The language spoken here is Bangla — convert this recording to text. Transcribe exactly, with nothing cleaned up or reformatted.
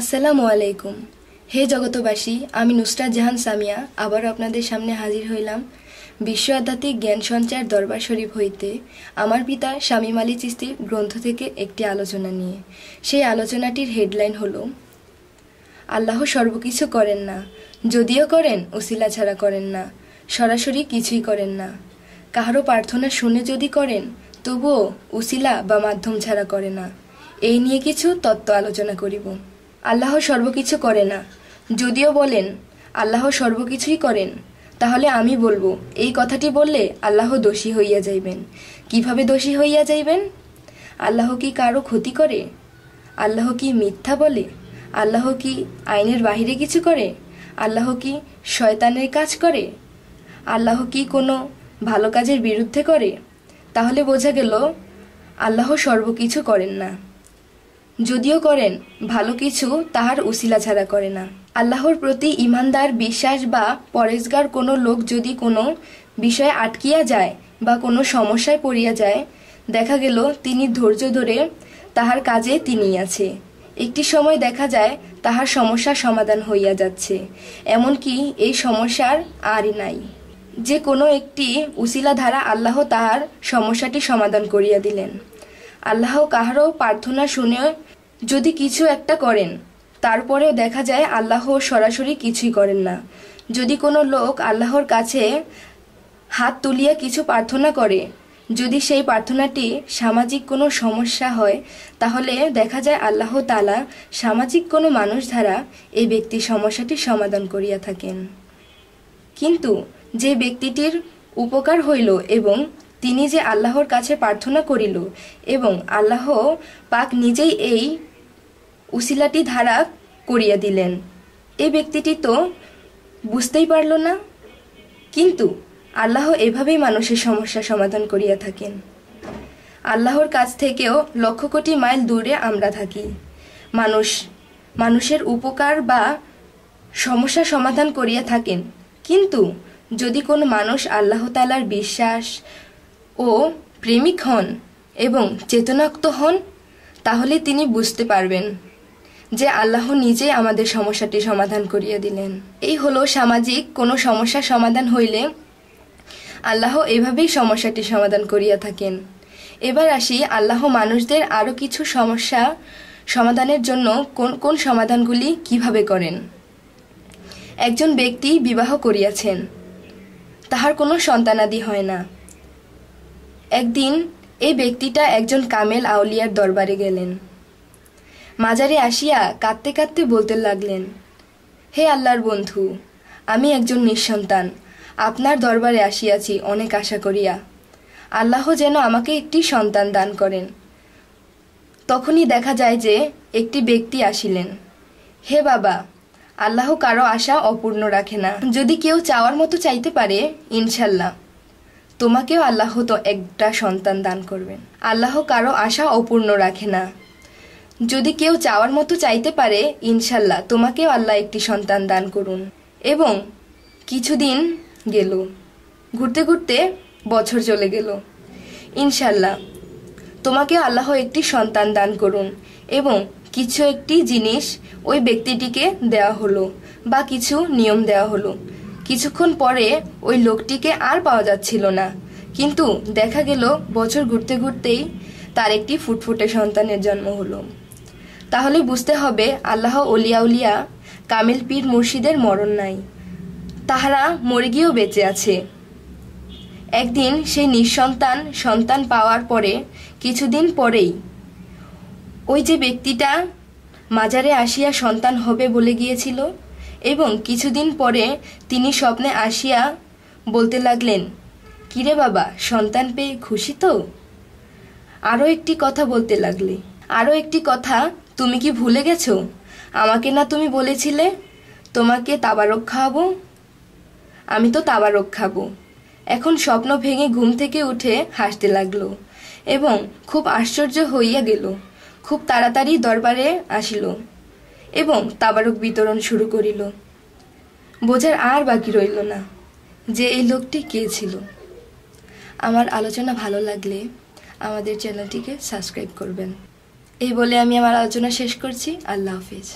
আসসালামু আলাইকুম हे जगतबासी आमी नुसरात जहान सामिया आबारो आपनादेर सामने हाजिर हइलाम বিশ্ব আধ্যাত্মিক জ্ঞান সঞ্চার দরবার শরীফ হইতে आमार पिता শামীম আলী চিস্তির ग्रंथ থেকে একটি आलोचना নিয়ে। সেই आलोचनाटिर हेडलाइन हलो আল্লাহ সর্বকিছু করেন না, যদিও করেন উসিলা ছাড়া করেন না, সরাসরি কিছুই করেন না। কাহারো প্রার্থনা শুনে যদি করেন তবুও উসিলা বা মাধ্যম ছাড়া করে না। এই নিয়ে কিছু তত্ত্ব আলোচনা করিব। আল্লাহ সর্বকিছু করে না, যদিও বলেন আল্লাহ সর্বকিছুই করেন, তাহলে আমি বলবো এই কথাটি বললে আল্লাহ দোষী হইয়া যাইবেন। কিভাবে দোষী হইয়া যাইবেন? আল্লাহ কি কারো ক্ষতি করে? আল্লাহ কি মিথ্যা বলে? আল্লাহ কি আইনের বাহিরে কিছু করে? আল্লাহ কি শয়তানের কাজ করে? আল্লাহ কি কোনো ভালো কাজের বিরুদ্ধে করে? তাহলে বোঝা গেল আল্লাহ সর্বকিছু করেন না, যদিও করেন ভালো কিছু, তাহার উসিলা ছাড়া করে না। আল্লাহর প্রতি ইমানদার বিশ্বাস বা পরেজগার কোনো লোক যদি কোনো বিষয়ে আটকিয়া যায় বা কোনো সমস্যায় পড়িয়া যায়, দেখা গেল তিনি ধৈর্য ধরে তাহার কাজে তিনি আছে। একটি সময় দেখা যায় তাহার সমস্যার সমাধান হইয়া যাচ্ছে, এমনকি এই সমস্যার আর নাই। যে কোনো একটি উসিলা দ্বারা আল্লাহ তাহার সমস্যাটি সমাধান করিয়া দিলেন। আল্লাহ কাহারও প্রার্থনা শুনেও যদি কিছু একটা করেন, তারপরেও দেখা যায় আল্লাহ সরাসরি কিছুই করেন না। যদি কোনো লোক আল্লাহর কাছে হাত তুলিয়া কিছু প্রার্থনা করে, যদি সেই প্রার্থনাটি সামাজিক কোনো সমস্যা হয়, তাহলে দেখা যায় আল্লাহ তাআলা সামাজিক কোনো মানুষ দ্বারা এই ব্যক্তির সমস্যাটি সমাধান করিয়া থাকেন। কিন্তু যে ব্যক্তিটির উপকার হইল এবং তিনি যে আল্লাহর কাছে প্রার্থনা করিল এবং আল্লাহ পাক নিজেই এই উসিলাটি ধারা করিয়া দিলেন, এই ব্যক্তিটি তো বুঝতেই পারল না। কিন্তু আল্লাহ এভাবেই মানুষের সমস্যা সমাধান করিয়া থাকেন। আল্লাহর কাছ থেকেও লক্ষ কোটি মাইল দূরে আমরা থাকি। মানুষ মানুষের উপকার বা সমস্যা সমাধান করিয়া থাকেন, কিন্তু যদি কোনো মানুষ আল্লাহ তাআলার বিশ্বাস ও প্রেমিক হন এবং চেতনাক্ত হন, তাহলে তিনি বুঝতে পারবেন যে আল্লাহ নিজে আমাদের সমস্যাটি সমাধান করিয়া দিলেন। এই হলো সামাজিক কোনো সমস্যা সমাধান হইলে আল্লাহ এভাবেই সমস্যাটি সমাধান করিয়া থাকেন। এবার আসি আল্লাহ মানুষদের আরও কিছু সমস্যা সমাধানের জন্য কোন কোন সমাধানগুলি কিভাবে করেন। একজন ব্যক্তি বিবাহ করিয়াছেন, তাহার কোনো সন্তানাদি হয় না। একদিন এই ব্যক্তিটা একজন কামেল আউলিয়ার দরবারে গেলেন। মাজারে আসিয়া কাঁদতে কাঁদতে বলতে লাগলেন, হে আল্লাহর বন্ধু, আমি একজন নিঃসন্তান, আপনার দরবারে আসিয়াছি অনেক আশা করিয়া। আল্লাহ যেন আমাকে একটি সন্তান দান করেন। তখনই দেখা যায় যে একটি ব্যক্তি আসিলেন। হে বাবা, আল্লাহ কারো আশা অপূর্ণ রাখে না। যদি কেউ চাওয়ার মতো চাইতে পারে, ইনশাল্লাহ তোমাকেও আল্লাহ তো একটা সন্তান দান করবেন। আল্লাহ কারো আশা অপূর্ণ রাখে না। যদি কেউ চাওয়ার মতো চাইতে পারে, ইনশাল্লাহ তোমাকেও আল্লাহ একটি সন্তান দান করুন। এবং কিছুদিন গেল, ঘুরতে ঘুরতে বছর চলে গেল। ইনশাল্লাহ তোমাকেও আল্লাহ একটি সন্তান দান করুন। এবং কিছু একটি জিনিস ওই ব্যক্তিটিকে দেওয়া হলো বা কিছু নিয়ম দেওয়া হলো। কিছুক্ষণ পরে ওই লোকটিকে আর পাওয়া যাচ্ছিল না, কিন্তু দেখা গেল বছর ঘুরতে ঘুরতেই তার একটি ফুটফুটে সন্তানের জন্ম হলো। তাহলে বুঝতে হবে আল্লাহ অলিয়া উলিয়া কামিল পীর মুর্শিদের মরণ নাই, তাহারা মরে গিয়েও বেঁচে আছে। একদিন সেই নিঃসন্তান সন্তান পাওয়ার পরে কিছুদিন পরেই ওই যে ব্যক্তিটা মাজারে আসিয়া সন্তান হবে বলে গিয়েছিল, এবং কিছুদিন পরে তিনি স্বপ্নে আসিয়া বলতে লাগলেন, কিরে বাবা, সন্তান পেয়ে খুশি তো? আরও একটি কথা বলতে লাগলে, আরও একটি কথা তুমি কি ভুলে গেছো? আমাকে না তুমি বলেছিলে তোমাকে তাবারক খাওয়াবো? আমি তো তাবারক খাবো। এখন স্বপ্ন ভেঙে ঘুম থেকে উঠে হাসতে লাগলো এবং খুব আশ্চর্য হইয়া গেল। খুব তাড়াতাড়ি দরবারে আসিল এবং তাবারক বিতরণ শুরু করিল। বোঝার আর বাকি রইল না যে এই লোকটি কে ছিল। আমার আলোচনা ভালো লাগলে আমাদের চ্যানেলটিকে সাবস্ক্রাইব করবেন। এই বলে আমি আমার আলোচনা শেষ করছি। আল্লাহ হাফিজ।